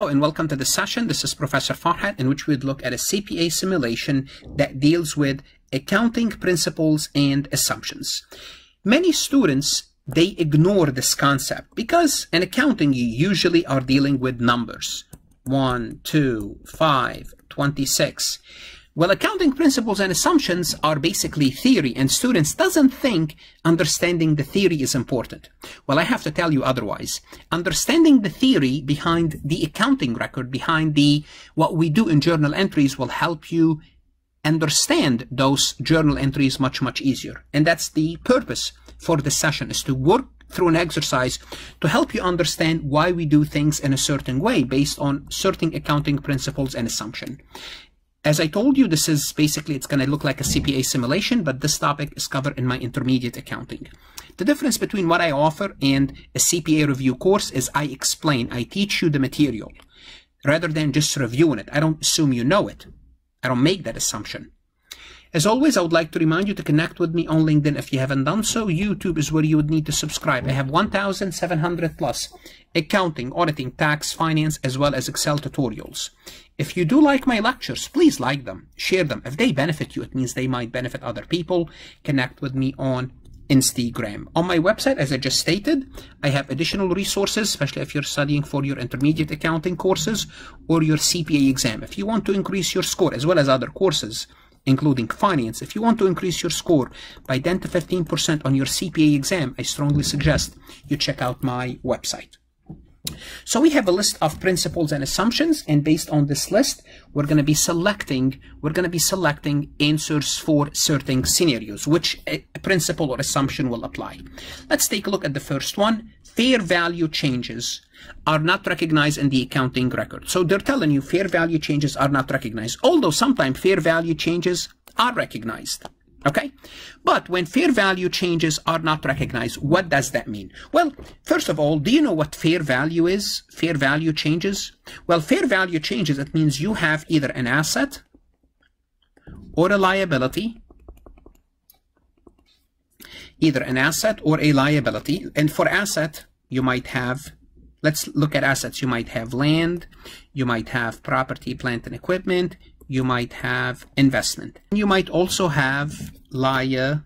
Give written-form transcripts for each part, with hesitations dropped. Hello and welcome to this session. This is Professor Farhat, in which we'd look at a CPA simulation that deals with accounting principles and assumptions. Many students, they ignore this concept because in accounting you usually are dealing with numbers. 1, 2, 5, 26. Well, accounting principles and assumptions are basically theory, and students doesn't think understanding the theory is important. Well, I have to tell you otherwise. Understanding the theory behind the accounting record, behind what we do in journal entries, will help you understand those journal entries much easier. And that's the purpose for this session, is to work through an exercise to help you understand why we do things in a certain way based on certain accounting principles and assumption. As I told you, this is basically, it's going to look like a CPA simulation, but this topic is covered in my intermediate accounting. The difference between what I offer and a CPA review course is I explain, I teach you the material rather than just reviewing it. I don't assume you know it. I don't make that assumption. As always, I would like to remind you to connect with me on LinkedIn if you haven't done so. YouTube is where you would need to subscribe. I have 1,700 plus accounting, auditing, tax, finance, as well as Excel tutorials. If you do like my lectures, please like them, share them. If they benefit you, it means they might benefit other people. Connect with me on Instagram. On my website, as I just stated, I have additional resources, especially if you're studying for your intermediate accounting courses or your CPA exam. If you want to increase your score, as well as other courses, including finance, if you want to increase your score by 10 to 15% on your CPA exam, I strongly suggest you check out my website. So we have a list of principles and assumptions, and based on this list, we're going to be selecting answers for certain scenarios, which a principle or assumption will apply. Let's take a look at the first one. Fair value changes are not recognized in the accounting record. So they're telling you fair value changes are not recognized, although sometimes fair value changes are recognized. Okay, but when fair value changes are not recognized, what does that mean? Well, first of all, do you know what fair value is? Fair value changes? Well, fair value changes, it means you have either an asset or a liability, And for asset, you might have, let's look at assets. You might have land, you might have property, plant, and equipment. You might have investment. You might also have liabilities.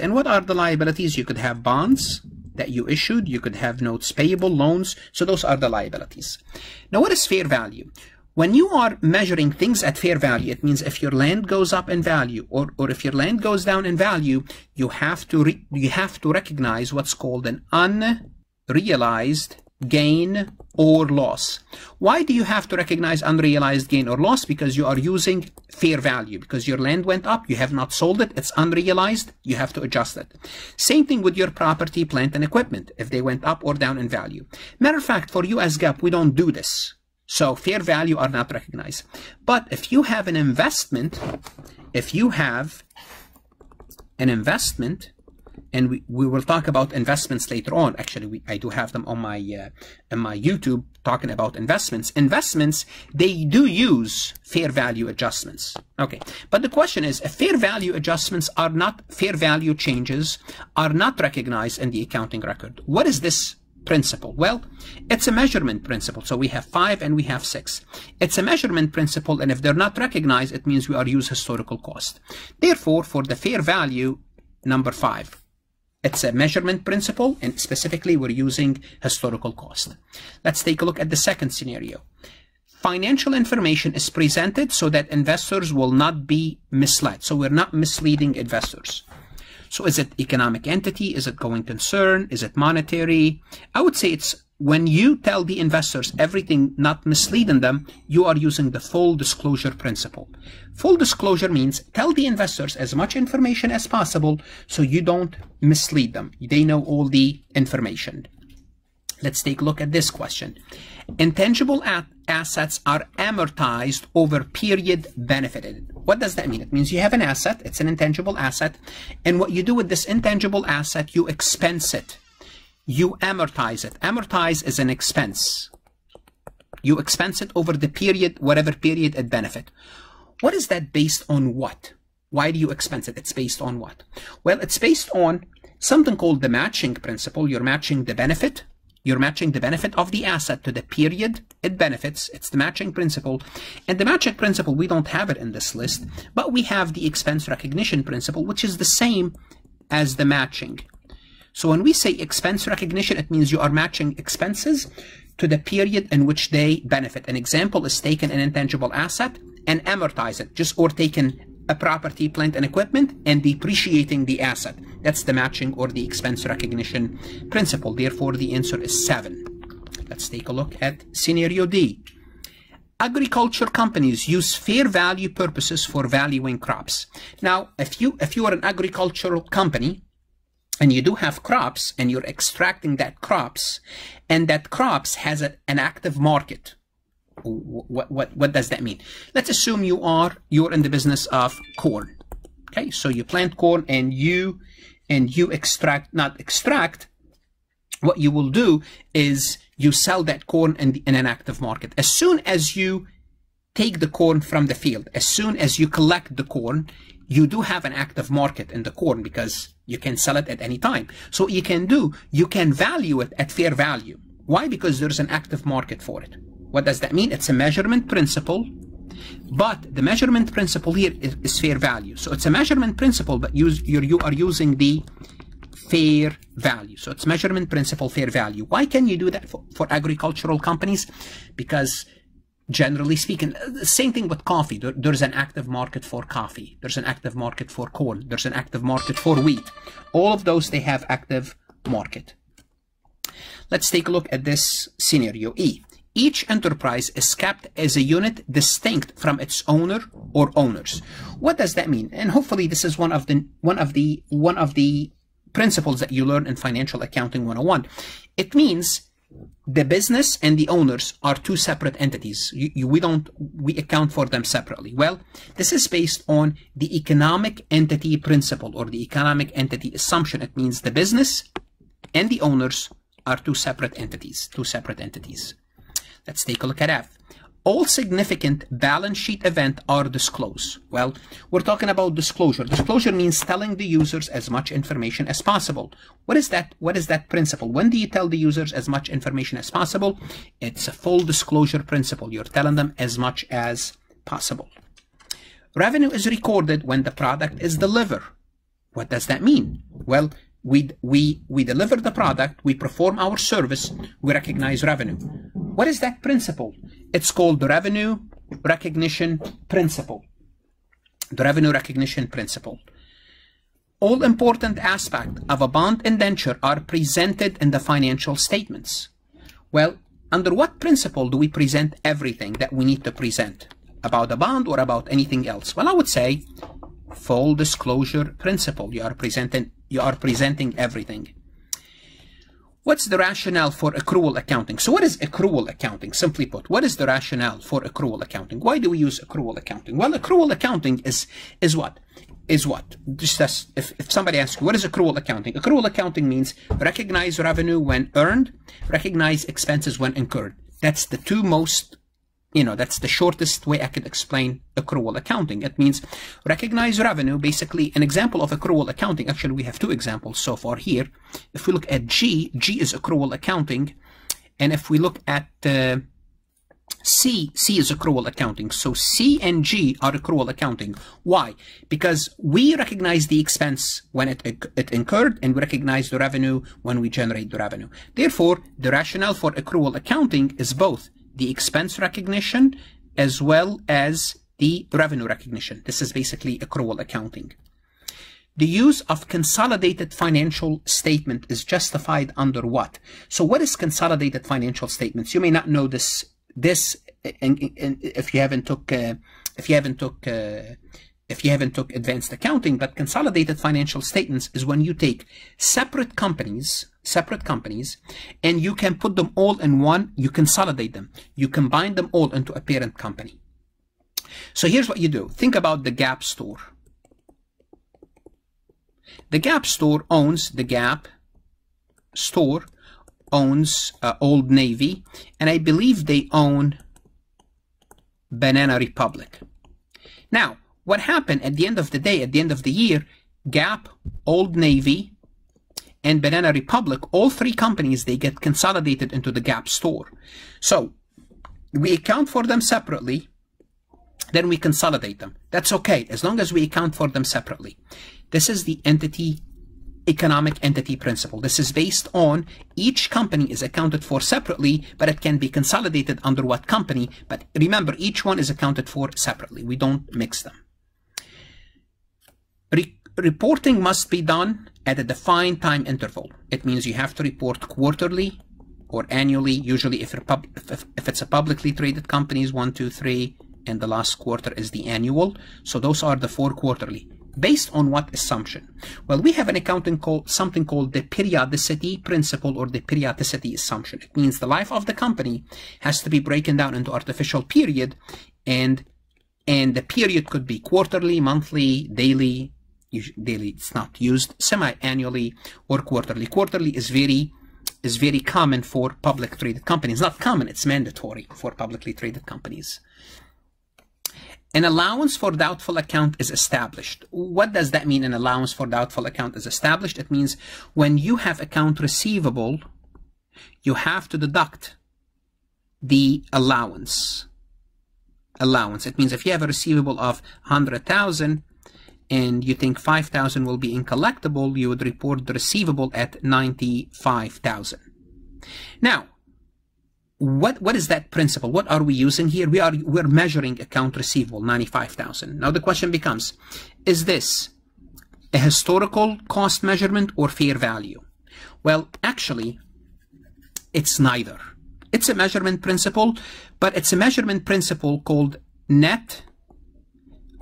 And what are the liabilities? You could have bonds that you issued. You could have notes payable, loans. So those are the liabilities. Now, what is fair value? When you are measuring things at fair value, it means if your land goes up in value or if your land goes down in value, you have to recognize what's called an unrealized gain or loss. Why do you have to recognize unrealized gain or loss? Because you are using fair value. Because your land went up, you have not sold it, it's unrealized, you have to adjust it. Same thing with your property, plant, and equipment, if they went up or down in value. Matter of fact, for you as GAAP, we don't do this. So fair value are not recognized. But if you have an investment, and we will talk about investments later on. Actually, I do have them on my YouTube talking about investments. Investments, they do use fair value adjustments. Okay, but the question is, if fair value adjustments are not, fair value changes are not recognized in the accounting record, what is this principle? Well, it's a measurement principle. So we have 5 and we have 6. It's a measurement principle, and if they're not recognized, it means we are using historical cost. Therefore, for the fair value, number 5, it's a measurement principle, and specifically we're using historical cost. Let's take a look at the second scenario. Financial information is presented so that investors will not be misled. So we're not misleading investors. So is it economic entity? Is it going concern? Is it monetary? I would say it's when you tell the investors everything, not misleading them, you are using the full disclosure principle. Full disclosure means tell the investors as much information as possible so you don't mislead them. They know all the information. Let's take a look at this question. Intangible assets are amortized over period benefited. What does that mean? It means you have an asset, it's an intangible asset, and what you do with this intangible asset, you expense it. You amortize it. Amortize is an expense. You expense it over the period, whatever period it benefit. What is that based on what? Why do you expense it? It's based on what? Well, it's based on something called the matching principle. You're matching the benefit. You're matching the benefit of the asset to the period it benefits. It's the matching principle. And the matching principle, we don't have it in this list, but we have the expense recognition principle, which is the same as the matching. So when we say expense recognition, it means you are matching expenses to the period in which they benefit. An example is taking an intangible asset and amortize it, just or taking a property, plant, and equipment and depreciating the asset. That's the matching or the expense recognition principle. Therefore, the answer is 7. Let's take a look at scenario D. Agriculture companies use fair value purposes for valuing crops. Now, if you are an agricultural company and you do have crops and you're extracting that crops, and that crops has an active market, what does that mean? Let's assume you're in the business of corn. Okay, so you plant corn and you what you will do is you sell that corn in an active market. As soon as you take the corn from the field, as soon as you collect the corn, you do have an active market in the corn because you can sell it at any time. So what you can value it at fair value. Why? Because there's an active market for it. What does that mean? It's a measurement principle, but the measurement principle here is fair value. So it's a measurement principle, but you are using the fair value. So it's measurement principle, fair value. Why can you do that for agricultural companies? Because generally speaking, same thing with coffee. There's an active market for coffee. There's an active market for corn. There's an active market for wheat. All of those, they have active market. Let's take a look at this scenario E. Each enterprise is kept as a unit distinct from its owner or owners. What does that mean? And hopefully this is one of the principles that you learn in Financial Accounting 101. It means the business and the owners are two separate entities. We account for them separately. Well, this is based on the economic entity principle or the economic entity assumption. It means the business and the owners are two separate entities, Let's take a look at F. All significant balance sheet events are disclosed. Well, we're talking about disclosure. Disclosure means telling the users as much information as possible. What is that? What is that principle? When do you tell the users as much information as possible? It's a full disclosure principle. You're telling them as much as possible. Revenue is recorded when the product is delivered. What does that mean? Well, we deliver the product, we perform our service, we recognize revenue. What is that principle? It's called the revenue recognition principle. The revenue recognition principle. All important aspects of a bond indenture are presented in the financial statements. Well, under what principle do we present everything that we need to present about a bond or about anything else? Well, I would say full disclosure principle. You are presenting everything. What's the rationale for accrual accounting? So what is accrual accounting? Simply put, what is the rationale for accrual accounting? Why do we use accrual accounting? Well, accrual accounting is what? Just as if somebody asks you, what is accrual accounting? Accrual accounting means recognize revenue when earned, recognize expenses when incurred. That's the two most, that's the shortest way I could explain accrual accounting. It means recognize revenue. Basically, an example of accrual accounting, actually, we have two examples so far here. If we look at G is accrual accounting. And if we look at C is accrual accounting. So C and G are accrual accounting. Why? Because we recognize the expense when it incurred, and we recognize the revenue when we generate the revenue. Therefore, the rationale for accrual accounting is both the expense recognition as well as the revenue recognition. This is basically accrual accounting. The use of consolidated financial statement is justified under what? So what is consolidated financial statements? You may not know this if you haven't took advanced accounting, but consolidated financial statements is when you take separate companies, and you can put them all in one, you consolidate them, you combine them all into a parent company. So here's what you do. Think about the Gap store. The Gap store owns Old Navy, and I believe they own Banana Republic. Now, what happened at the end of the year, Gap, Old Navy, and Banana Republic, all three companies, they get consolidated into the Gap store. So we account for them separately, then we consolidate them. That's okay, as long as we account for them separately. This is the economic entity principle. This is based on each company is accounted for separately, but it can be consolidated under what company. But remember, each one is accounted for separately. We don't mix them. Reporting must be done at a defined time interval. It means you have to report quarterly or annually. Usually if it's a publicly traded companies, 1, 2, 3, and the last quarter is the annual. So those are the 4 quarterly. Based on what assumption? Well, we have an accounting called something called the periodicity principle or the periodicity assumption. It means the life of the company has to be broken down into artificial period, and the period could be quarterly, monthly, daily. Daily it's not used, semi-annually, or quarterly. Quarterly is very common for public traded companies. Not common, it's mandatory for publicly traded companies. An allowance for doubtful account is established. What does that mean, an allowance for doubtful account is established? It means when you have account receivable, you have to deduct the allowance. It means if you have a receivable of 100,000 and you think 5,000 will be uncollectible, you would report the receivable at 95,000. Now, What is that principle? What are we using here? We're measuring account receivable, 95,000. Now the question becomes, is this a historical cost measurement or fair value? Well, actually, it's neither. It's a measurement principle, but it's a measurement principle called net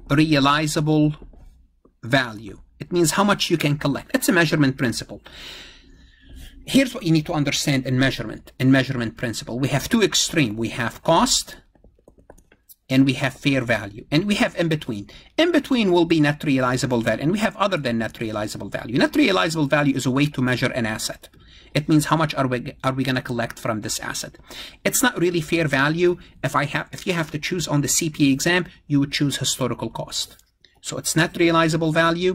realizable value. It means how much you can collect. It's a measurement principle. Here's what you need to understand in measurement principle. We have two extremes. We have cost and we have fair value. And we have in between. In between will be net realizable value. And we have other than net realizable value. Net realizable value is a way to measure an asset. It means how much are we going to collect from this asset. It's not really fair value. If you have to choose on the CPA exam, you would choose historical cost. So it's net realizable value,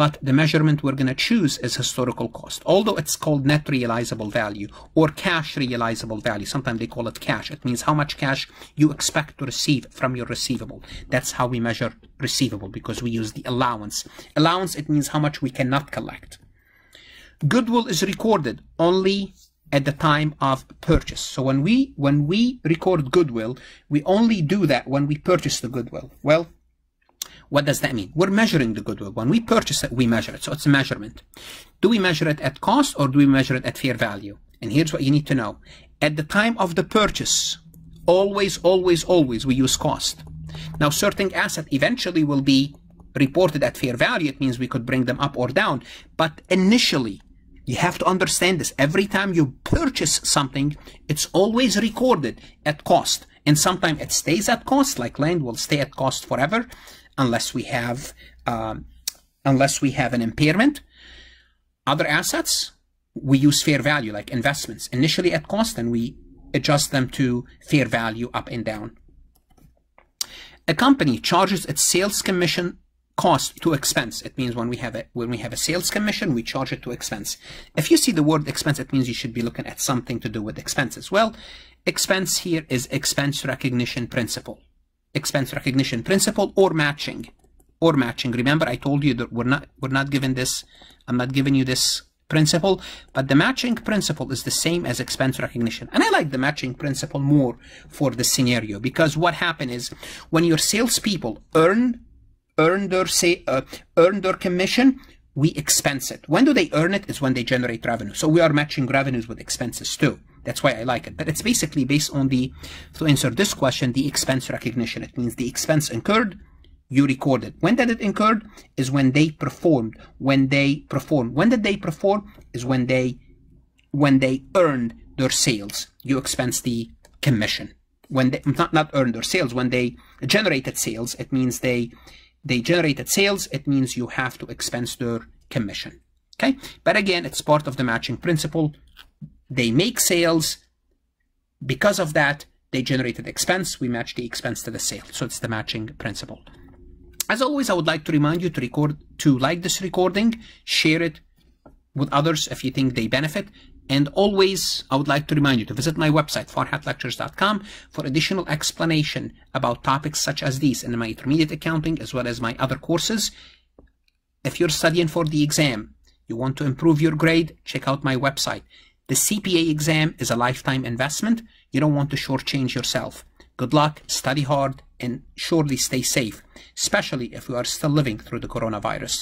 but the measurement we're going to choose is historical cost. Although it's called net realizable value or cash realizable value. Sometimes they call it cash. It means how much cash you expect to receive from your receivable. That's how we measure receivable, because we use the allowance. Allowance, it means how much we cannot collect. Goodwill is recorded only at the time of purchase. So when we record goodwill, we only do that when we purchase the goodwill. Well, what does that mean? We're measuring the goodwill. When we purchase it, we measure it. So it's a measurement. Do we measure it at cost or do we measure it at fair value? And here's what you need to know. At the time of the purchase, always, we use cost. Now, certain assets eventually will be reported at fair value. It means we could bring them up or down. But initially, you have to understand this. Every time you purchase something, it's always recorded at cost. And sometimes it stays at cost, like land will stay at cost forever, unless we have an impairment. Other assets, we use fair value, like investments, initially at cost, and we adjust them to fair value up and down. A company charges its sales commission cost to expense. It means when we have a sales commission, we charge it to expense. If you see the word expense, it means you should be looking at something to do with expenses. Well, expense here is expense recognition principle. Expense recognition principle or matching. Remember, I told you that we're not given this. I'm not giving you this principle, but the matching principle is the same as expense recognition. And I like the matching principle more for the scenario, because what happened is when your salespeople earn their commission, we expense it. When do they earn it? Is when they generate revenue. So we are matching revenues with expenses too. That's why I like it. But it's basically based on the, to answer this question, the expense recognition. It means the expense incurred, you record it. When did it incurred? Is when they performed. When did they perform? Is when they earned their sales. You expense the commission. When they not earned their sales, when they generated sales, it means they generated sales, it means you have to expense their commission. Okay? But again, it's part of the matching principle. They make sales. Because of that, they generated expense. We match the expense to the sale. So it's the matching principle. As always, I would like to remind you to like this recording, share it, with others if you think they benefit. And always, I would like to remind you to visit my website, farhatlectures.com, for additional explanation about topics such as these in my intermediate accounting, as well as my other courses. If you're studying for the exam, you want to improve your grade, check out my website. The CPA exam is a lifetime investment. You don't want to shortchange yourself. Good luck, study hard, and surely stay safe, especially if we are still living through the coronavirus.